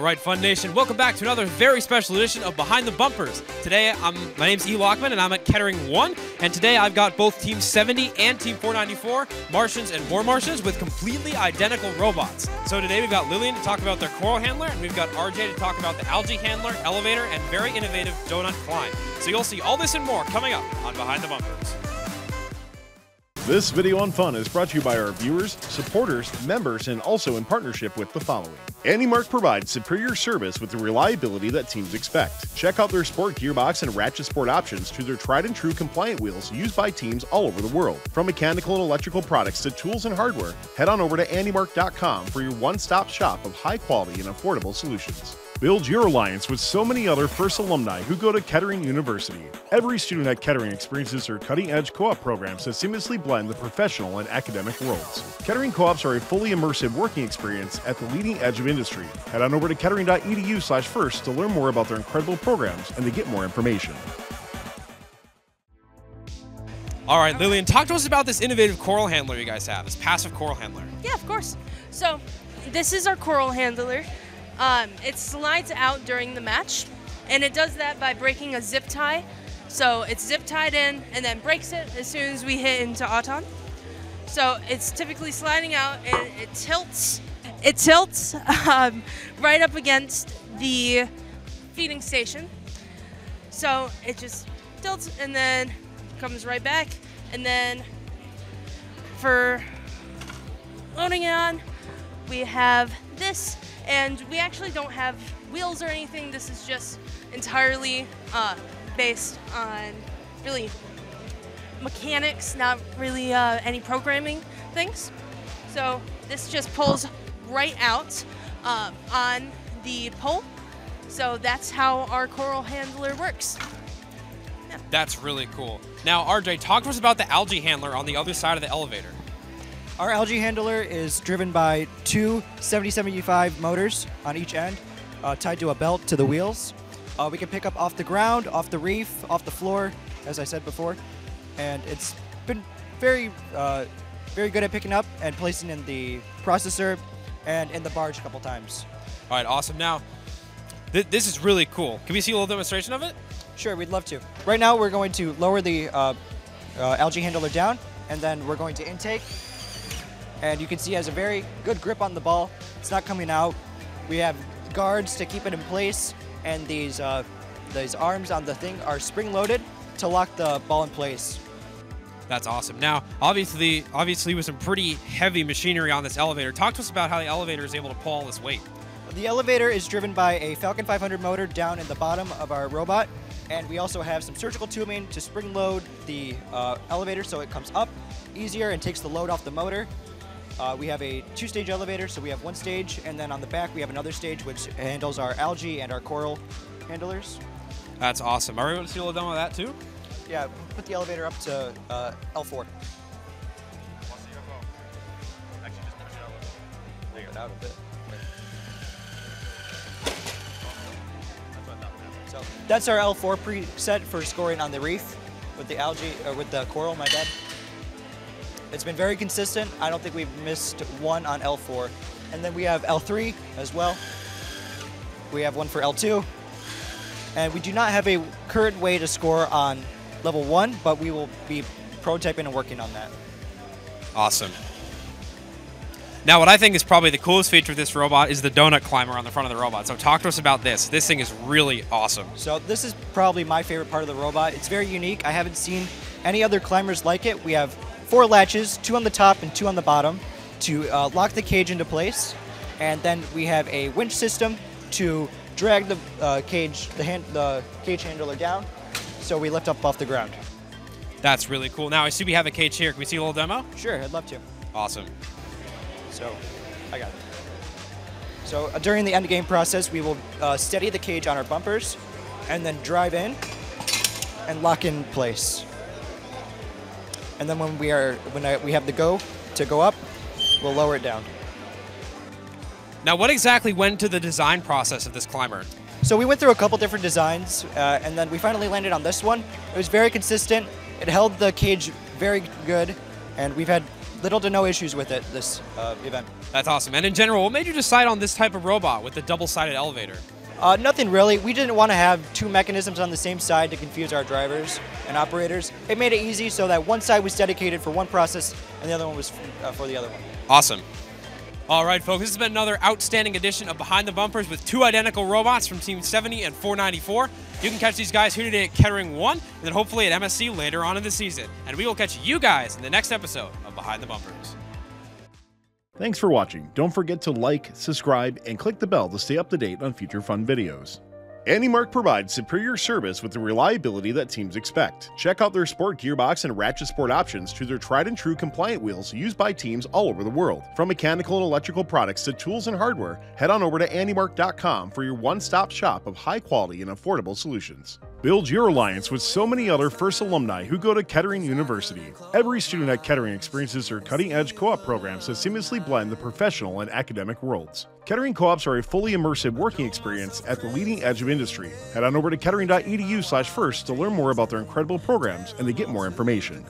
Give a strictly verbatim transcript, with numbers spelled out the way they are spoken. All right, Fun Nation, welcome back to another very special edition of Behind the Bumpers. Today, I'm, my name's E. Lockman, and I'm at Kettering one, and today I've got both Team seventy and Team four ninety-four, Martians and War Martians, with completely identical robots. So today we've got Lillian to talk about their coral handler, and we've got R J to talk about the algae handler, elevator, and very innovative donut climb. So you'll see all this and more coming up on Behind the Bumpers. This video on Fun is brought to you by our viewers, supporters, members, and also in partnership with the following. AndyMark provides superior service with the reliability that teams expect. Check out their sport gearbox and ratchet sport options to their tried and true compliant wheels used by teams all over the world. From mechanical and electrical products to tools and hardware, head on over to Andy Mark dot com for your one-stop shop of high quality and affordable solutions. Build your alliance with so many other FIRST alumni who go to Kettering University. Every student at Kettering experiences their cutting-edge co-op programs that seamlessly blend the professional and academic worlds. Kettering co-ops are a fully immersive working experience at the leading edge of industry. Head on over to kettering dot e d u slash first to learn more about their incredible programs and to get more information. All right, Lillian, talk to us about this innovative coral handler you guys have, this passive coral handler. Yeah, of course. So this is our coral handler. Um, it slides out during the match, and it does that by breaking a zip tie. So it's zip tied in and then breaks it as soon as we hit into Auton. So it's typically sliding out, and it tilts it tilts um, right up against the feeding station. So it just tilts and then comes right back, and then for loading it on, we have this. And we actually don't have wheels or anything. This is just entirely uh, based on really mechanics, not really uh, any programming things. So this just pulls right out uh, on the pole. So that's how our coral handler works. Yeah. That's really cool. Now, R J, talk to us about the algae handler on the other side of the elevator. Our algae handler is driven by two seventy seventy-five motors on each end, uh, tied to a belt to the wheels. Uh, we can pick up off the ground, off the reef, off the floor, as I said before. And it's been very, uh, very good at picking up and placing in the processor and in the barge a couple times. All right, awesome. Now, th this is really cool. Can we see a little demonstration of it? Sure, we'd love to. Right now, we're going to lower the uh, uh, algae handler down, and then we're going to intake. And you can see it has a very good grip on the ball. It's not coming out. We have guards to keep it in place, and these uh, these arms on the thing are spring-loaded to lock the ball in place. That's awesome. Now, obviously, obviously with some pretty heavy machinery on this elevator, talk to us about how the elevator is able to pull all this weight. The elevator is driven by a Falcon five hundred motor down in the bottom of our robot, and we also have some surgical tubing to spring-load the uh, elevator so it comes up easier and takes the load off the motor. Uh, we have a two-stage elevator, so we have one stage, and then on the back we have another stage which handles our algae and our coral handlers. That's awesome. Are we going to see a little demo of that too? Yeah, put the elevator up to uh, L four. Actually, just push it out a little. Take it out a bit. So that's our L four preset for scoring on the reef with the algae, or with the coral. My bad. It's been very consistent. I don't think we've missed one on L four. And then we have L three as well. We have one for L two. And we do not have a current way to score on level one, but we will be prototyping and working on that. Awesome. Now, what I think is probably the coolest feature of this robot is the donut climber on the front of the robot. So talk to us about this. This thing is really awesome. So this is probably my favorite part of the robot. It's very unique. I haven't seen any other climbers like it. We have four latches, two on the top and two on the bottom, to uh, lock the cage into place, and then we have a winch system to drag the uh, cage, the, hand, the cage handler down, so we lift up off the ground. That's really cool. Now I see we have a cage here. Can we see a little demo? Sure, I'd love to. Awesome. So, I got it. So uh, during the end game process, we will uh, steady the cage on our bumpers, and then drive in and lock in place. And then when we are when I, we have the go to go up, we'll lower it down. Now, what exactly went to the design process of this climber? So we went through a couple different designs, uh, and then we finally landed on this one. It was very consistent. It held the cage very good, and we've had little to no issues with it this uh, event. That's awesome. And in general, what made you decide on this type of robot with the double-sided elevator? Uh, nothing really. We didn't want to have two mechanisms on the same side to confuse our drivers and operators. It made it easy so that one side was dedicated for one process and the other one was uh, for the other one. Awesome. All right, folks, this has been another outstanding edition of Behind the Bumpers with two identical robots from Team seventy and four ninety-four. You can catch these guys here today at Kettering one and then hopefully at M S C later on in the season. And we will catch you guys in the next episode of Behind the Bumpers. Thanks for watching. Don't forget to like, subscribe, and click the bell to stay up to date on future fun videos. AndyMark provides superior service with the reliability that teams expect. Check out their sport gearbox and ratchet sport options to their tried and true compliant wheels used by teams all over the world. From mechanical and electrical products to tools and hardware, head on over to Andy Mark dot com for your one-stop shop of high quality and affordable solutions. Build your alliance with so many other FIRST alumni who go to Kettering University. Every student at Kettering experiences their cutting-edge co-op programs that seamlessly blend the professional and academic worlds. Kettering co-ops are a fully immersive working experience at the leading edge of industry. Head on over to kettering dot e d u slash first to learn more about their incredible programs and to get more information.